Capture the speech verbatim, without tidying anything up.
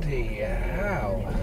Bloody hell.